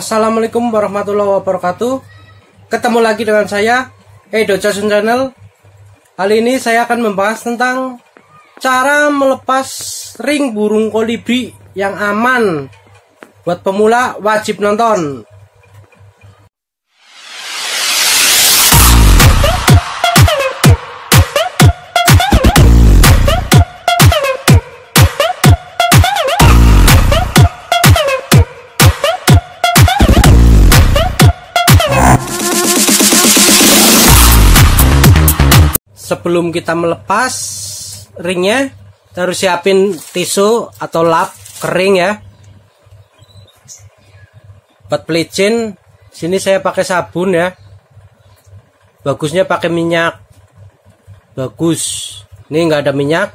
Assalamualaikum warahmatullahi wabarakatuh. Ketemu lagi dengan saya Edo Jasun Channel. Kali ini saya akan membahas tentang cara melepas ring burung kolibri yang aman. Buat pemula wajib nonton. Sebelum kita melepas ringnya, kita harus siapin tisu atau lap kering ya. Buat pelicin, sini saya pakai sabun ya. Bagusnya pakai minyak. Bagus. Ini nggak ada minyak.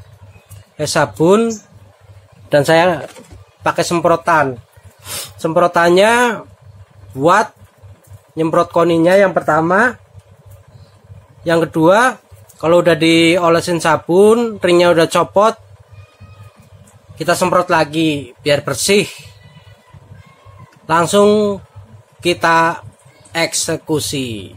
Sabun. Dan saya pakai semprotan. Semprotannya buat nyemprot koninya yang pertama. Yang kedua, kalau udah diolesin sabun, ringnya udah copot, kita semprot lagi biar bersih. Langsung kita eksekusi.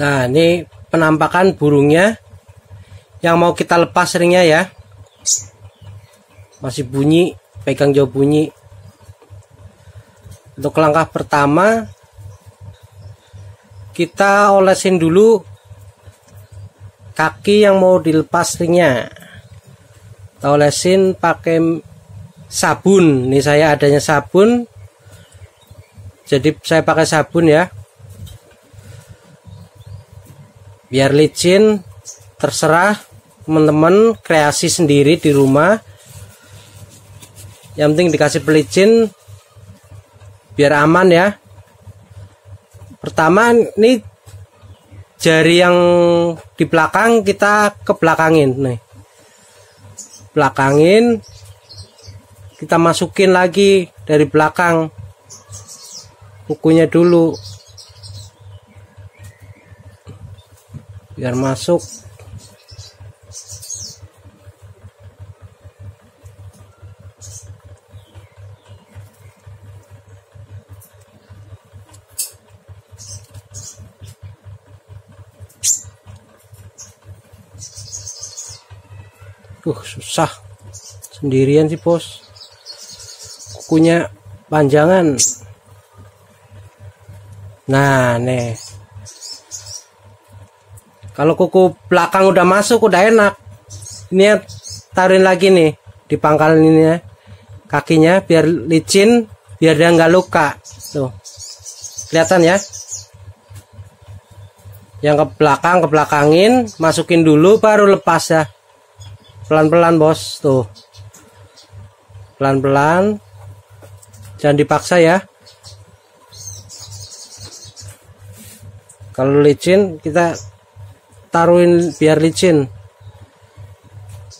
Nah, ini penampakan burungnya yang mau kita lepas ringnya ya. Masih bunyi, pegang jauh bunyi. Untuk langkah pertama, kita olesin dulu kaki yang mau dilepas ringnya. Kita olesin pakai sabun. Ini saya adanya sabun, jadi saya pakai sabun ya, biar licin. Terserah teman-teman kreasi sendiri di rumah, yang penting dikasih pelicin biar aman ya. Pertama, ini jari yang di belakang kita kebelakangin nih. Belakangin. Kita masukin lagi dari belakang. Kukunya dulu. Biar masuk. Susah sendirian sih bos, kukunya panjangan. Nah nih, kalau kuku belakang udah masuk udah enak. Ini taruhin lagi nih di pangkalan ini ya, kakinya biar licin, biar dia nggak luka. Tuh kelihatan ya, yang ke belakang kebelakangin, masukin dulu baru lepas ya. Pelan-pelan bos, tuh pelan-pelan, jangan dipaksa ya. Kalau licin kita taruhin biar licin.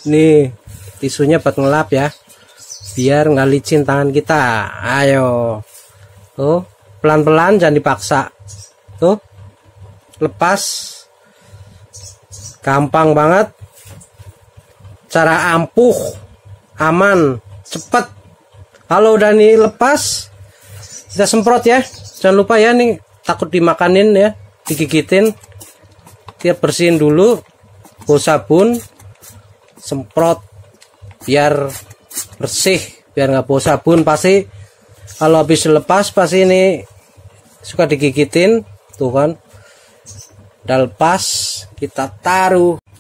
Nih tisunya buat ngelap ya, biar nggak licin tangan kita. Ayo, tuh pelan-pelan, jangan dipaksa. Tuh lepas, gampang banget. Cara ampuh, aman, cepat. Kalau udah nih lepas, kita semprot ya. Jangan lupa ya, nih takut dimakanin ya, digigitin. Kita bersihin dulu, bawa sabun, semprot, biar bersih, biar nggak bawa sabun. Pasti kalau habis lepas pasti ini suka digigitin, tuh kan. Udah lepas, kita taruh.